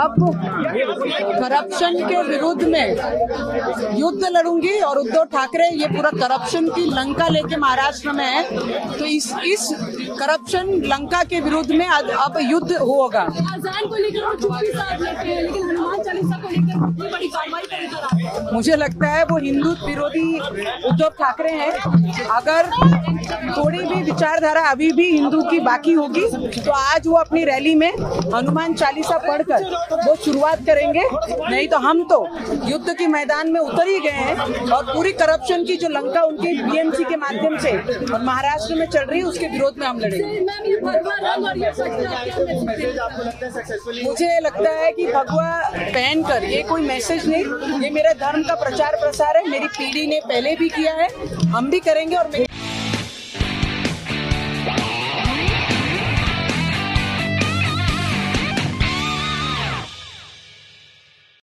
अब करप्शन के विरुद्ध में युद्ध लड़ूंगी और उद्धव ठाकरे ये पूरा करप्शन की लंका लेके महाराष्ट्र में है, तो इस करप्शन लंका के विरुद्ध में अब युद्ध होगा। अजान को लेकर चुप्पी लेते हैं, लेकिन हनुमान चालीसा को लेकर बड़ी कार्रवाई करेगा। मुझे लगता है वो हिंदू विरोधी उद्धव ठाकरे हैं। अगर थोड़ी भी विचारधारा अभी भी हिंदू की बाकी होगी तो आज वो अपनी रैली में हनुमान चालीसा पढ़कर वो शुरुआत करेंगे, नहीं तो हम तो युद्ध के मैदान में उतर ही गए हैं और पूरी करप्शन की जो लंका उनके बीएमसी के माध्यम से और महाराष्ट्र में चल रही है उसके विरोध में हम लड़ेंगे। मुझे लगता है कि भगवा पहनकर ये कोई मैसेज नहीं, ये मेरे धर्म का प्रचार प्रसार है। मेरी पीढ़ी ने पहले भी किया है, हम भी करेंगे और